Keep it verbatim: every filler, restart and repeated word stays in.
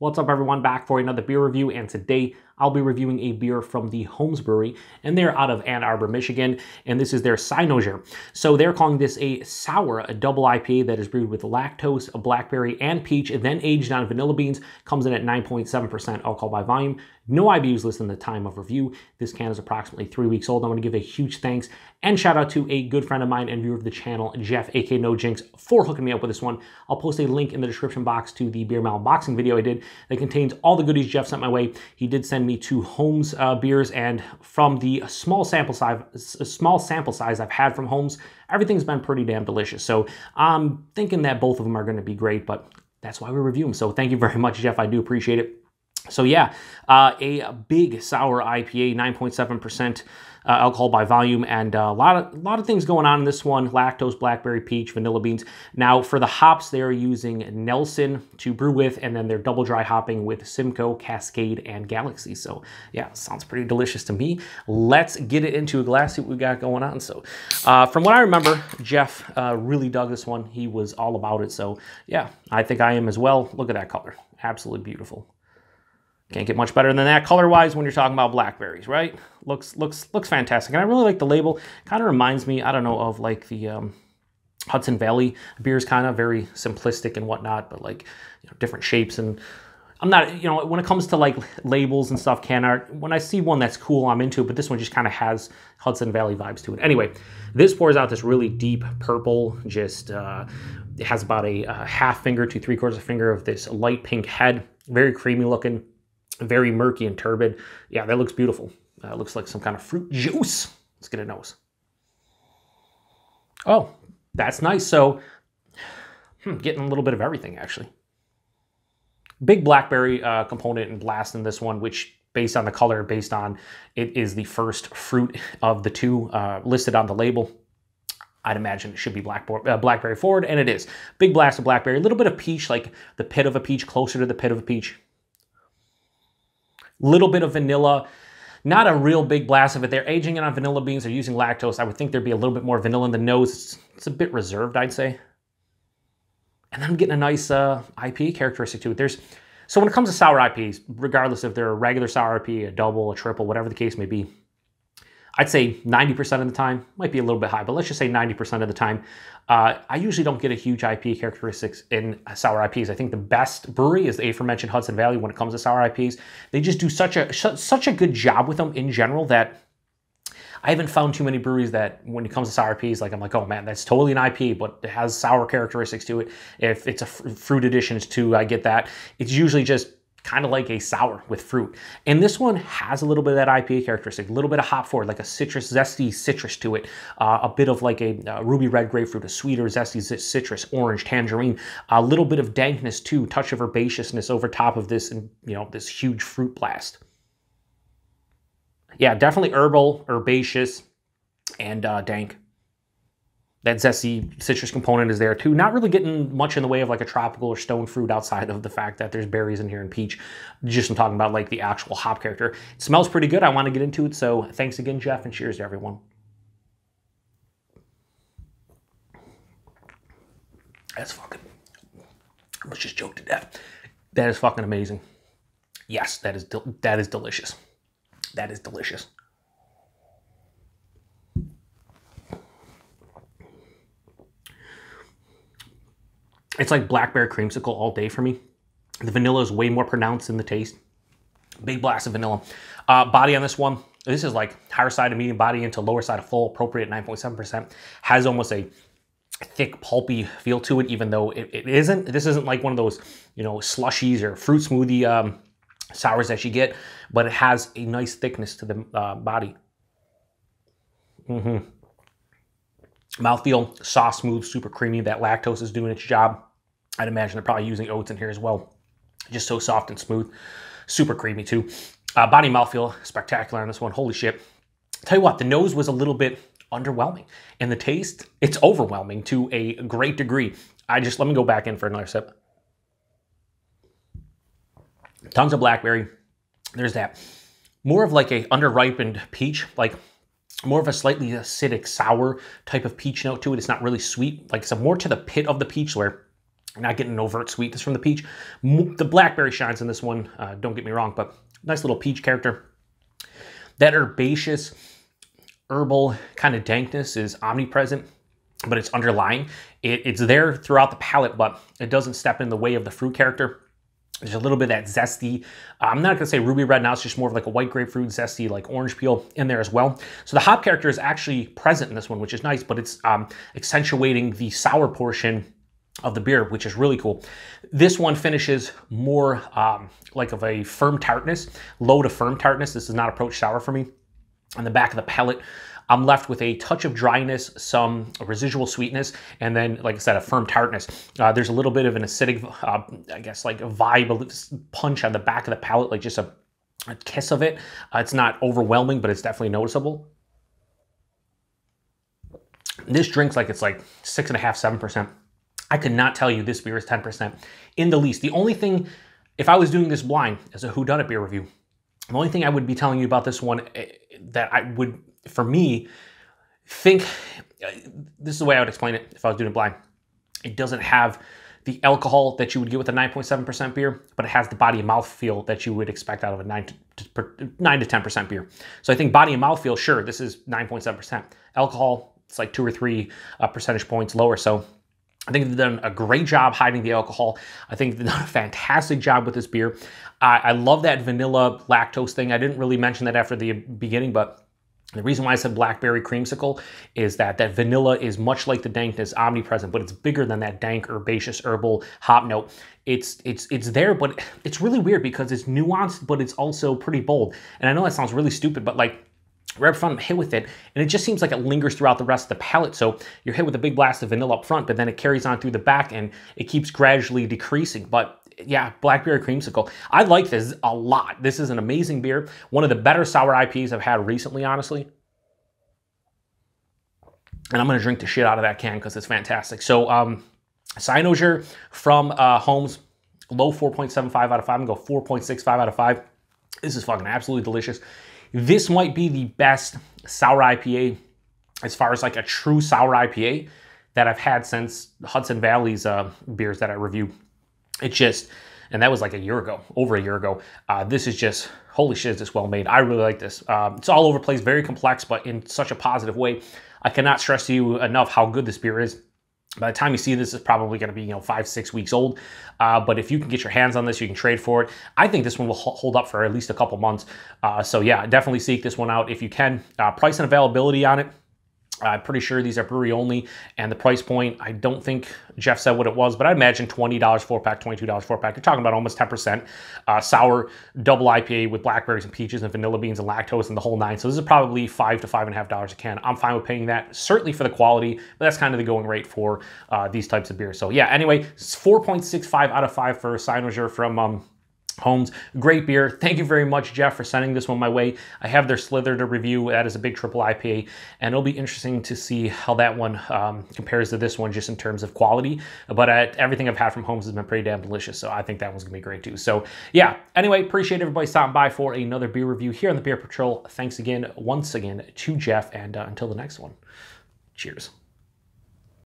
What's up everyone, back for another beer review, and today I'll be reviewing a beer from the HOMES Brewery, and they're out of Ann Arbor, Michigan, and this is their Cynosure. So they're calling this a sour, a double I P A that is brewed with lactose, a blackberry, and peach, and then aged on vanilla beans, comes in at nine point seven percent alcohol by volume. No I B Us listed in the time of review. This can is approximately three weeks old. I want to give a huge thanks and shout out to a good friend of mine and viewer of the channel, Jeff, aka No Jinx, for hooking me up with this one. I'll post a link in the description box to the beer mail unboxing video I did that contains all the goodies Jeff sent my way. He did send me two HOMES uh, beers, and from the small sample size, small sample size I've had from HOMES, everything's been pretty damn delicious. So I'm thinking that both of them are going to be great, but that's why we review them. So thank you very much, Jeff. I do appreciate it. So yeah, uh, a big sour I P A, nine point seven percent uh, alcohol by volume, and a lot of a lot of things going on in this one: lactose, blackberry, peach, vanilla beans. Now for the hops, they're using Nelson to brew with, and then they're double dry hopping with Simcoe, Cascade, and Galaxy. So yeah, sounds pretty delicious to me. Let's get it into a glass, see what we got going on. So uh, from what I remember, Jeff uh, really dug this one. He was all about it. So yeah, I think I am as well. Look at that color, absolutely beautiful. Can't get much better than that color-wise when you're talking about blackberries, right? Looks looks looks fantastic. And I really like the label. Kind of reminds me, I don't know, of like the um, Hudson Valley beers, kind of very simplistic and whatnot, but like, you know, different shapes. And I'm not, you know, when it comes to like labels and stuff, can art, when I see one that's cool, I'm into it, but this one just kind of has Hudson Valley vibes to it. Anyway, this pours out this really deep purple, just uh, it has about a, a half finger to three quarters of a finger of this light pink head, very creamy looking. Very murky and turbid. Yeah, that looks beautiful. Uh, looks like some kind of fruit juice. Let's get a nose. Oh, that's nice. So, hmm, getting a little bit of everything, actually. Big blackberry uh, component and blast in this one, which, based on the color, based on it is the first fruit of the two uh, listed on the label. I'd imagine it should be blackberry, uh, blackberry forward, and it is. Big blast of blackberry. A little bit of peach, like the pit of a peach, closer to the pit of a peach. Little bit of vanilla, not a real big blast of it. They're aging it on vanilla beans. They're using lactose. I would think there'd be a little bit more vanilla in the nose. It's, it's a bit reserved, I'd say. And then I'm getting a nice uh, I P A characteristic to it. There's so when it comes to sour I P As, regardless if they're a regular sour I P A, a double, a triple, whatever the case may be, I'd say ninety percent of the time, might be a little bit high, but let's just say ninety percent of the time, uh, I usually don't get a huge I P A characteristics in sour I P As. I think the best brewery is the aforementioned Hudson Valley when it comes to sour I P As. They just do such a such a good job with them in general that I haven't found too many breweries that when it comes to sour I P As, like I'm like, oh man, that's totally an I P A, but it has sour characteristics to it. If it's a fr fruit additions too, I get that. It's usually just kind of like a sour with fruit. And this one has a little bit of that I P A characteristic, a little bit of hop forward, like a citrus, zesty citrus to it, uh, a bit of like a uh, ruby red grapefruit, a sweeter, zesty citrus, orange, tangerine, a little bit of dankness too, touch of herbaceousness over top of this, and you know, this huge fruit blast. Yeah, definitely herbal, herbaceous, and uh, dank. That zesty citrus component is there too. Not really getting much in the way of like a tropical or stone fruit outside of the fact that there's berries in here and peach. Just I'm talking about like the actual hop character. It smells pretty good. I want to get into it. So thanks again, Jeff, and cheers to everyone. That's fucking, I was just joked to death. That is fucking amazing. Yes, that is, that is delicious. That is delicious. It's like blackberry creamsicle all day for me. The vanilla is way more pronounced in the taste. Big blast of vanilla. Uh, body on this one, this is like higher side of medium body into lower side of full, appropriate nine point seven percent. Has almost a thick, pulpy feel to it, even though it, it isn't. This isn't like one of those, you know, slushies or fruit smoothie um, sours that you get, but it has a nice thickness to the uh, body. Mm-hmm. Mouthfeel, soft, smooth, super creamy. That lactose is doing its job. I'd imagine they're probably using oats in here as well. Just so soft and smooth. Super creamy too. Uh, body mouthfeel, spectacular on this one. Holy shit. Tell you what, the nose was a little bit underwhelming. And the taste, it's overwhelming to a great degree. I just, let me go back in for another sip. Tons of blackberry. There's that. More of like a underripened peach, like more of a slightly acidic, sour type of peach note to it. It's not really sweet. Like some more to the pit of the peach layer. not getting an overt sweetness from the peach. The blackberry shines in this one, uh, don't get me wrong, but nice little peach character. That herbaceous, herbal kind of dankness is omnipresent, but it's underlying. It, it's there throughout the palate, but it doesn't step in the way of the fruit character. There's a little bit of that zesty, I'm not gonna say ruby red now, it's just more of like a white grapefruit, zesty, like orange peel in there as well. So the hop character is actually present in this one, which is nice, but it's um, accentuating the sour portion of the beer, which is really cool. This one finishes more um, like of a firm tartness, low to firm tartness. This is not approach sour for me. On the back of the palate, I'm left with a touch of dryness, some residual sweetness, and then, like I said, a firm tartness. Uh, there's a little bit of an acidic, uh, I guess, like a vibe, punch on the back of the palate, like just a, a kiss of it. Uh, it's not overwhelming, but it's definitely noticeable. This drink's like it's like six and a half, seven percent. I could not tell you this beer is ten percent in the least. The only thing, if I was doing this blind as a whodunit beer review, the only thing I would be telling you about this one that I would, for me, think, this is the way I would explain it if I was doing it blind. It doesn't have the alcohol that you would get with a nine point seven percent beer, but it has the body and mouthfeel that you would expect out of a nine to ten percent beer. So I think body and mouthfeel, sure, this is nine point seven percent. Alcohol, it's like two or three uh, percentage points lower. So I think they've done a great job hiding the alcohol. I think they've done a fantastic job with this beer. I, I love that vanilla lactose thing. I didn't really mention that after the beginning, but the reason why I said blackberry creamsicle is that that vanilla is much like the dankness, omnipresent, but it's bigger than that dank, herbaceous, herbal hop note. It's it's it's there, but it's really weird because it's nuanced, but it's also pretty bold. And I know that sounds really stupid, but like right up front, I'm hit with it, and it just seems like it lingers throughout the rest of the palate. So you're hit with a big blast of vanilla up front, but then it carries on through the back, and it keeps gradually decreasing. But yeah, blackberry creamsicle. I like this a lot. This is an amazing beer. One of the better sour I P As I've had recently, honestly. And I'm going to drink the shit out of that can because it's fantastic. So um, Cynosure from uh, Homes, low four point seven five out of five. I'm going to go four point six five out of five. This is fucking absolutely delicious. This might be the best sour I P A, as far as like a true sour I P A, that I've had since Hudson Valley's uh, beers that I reviewed. It's just, and that was like a year ago, over a year ago. Uh, this is just, holy shit, is this well made. I really like this. Um, it's all over the place, very complex, but in such a positive way. I cannot stress to you enough how good this beer is. By the time you see this, it's probably going to be, you know, five, six weeks old. Uh, but if you can get your hands on this, you can trade for it. I think this one will hold up for at least a couple months. Uh, so yeah, definitely seek this one out if you can. Uh, price and availability on it. I'm pretty sure these are brewery only, and the price point, I don't think Jeff said what it was, but I imagine twenty dollars four pack, twenty-two dollars four pack. You're talking about almost ten percent uh, sour double I P A with blackberries and peaches and vanilla beans and lactose and the whole nine. So this is probably five to five and a half dollars a can. I'm fine with paying that, certainly for the quality, but that's kind of the going rate for uh, these types of beers. So yeah, anyway, it's four point six five out of five for Cynosure from um, Homes. Great beer. Thank you very much, Jeff, for sending this one my way. I have their Slither to review. That is a big triple I P A, and it'll be interesting to see how that one um, compares to this one just in terms of quality. But uh, everything I've had from Homes has been pretty damn delicious, so I think that one's gonna be great too. So yeah, anyway, appreciate everybody stopping by for another beer review here on the Beer Patrol. Thanks again, once again, to Jeff, and uh, until the next one, cheers.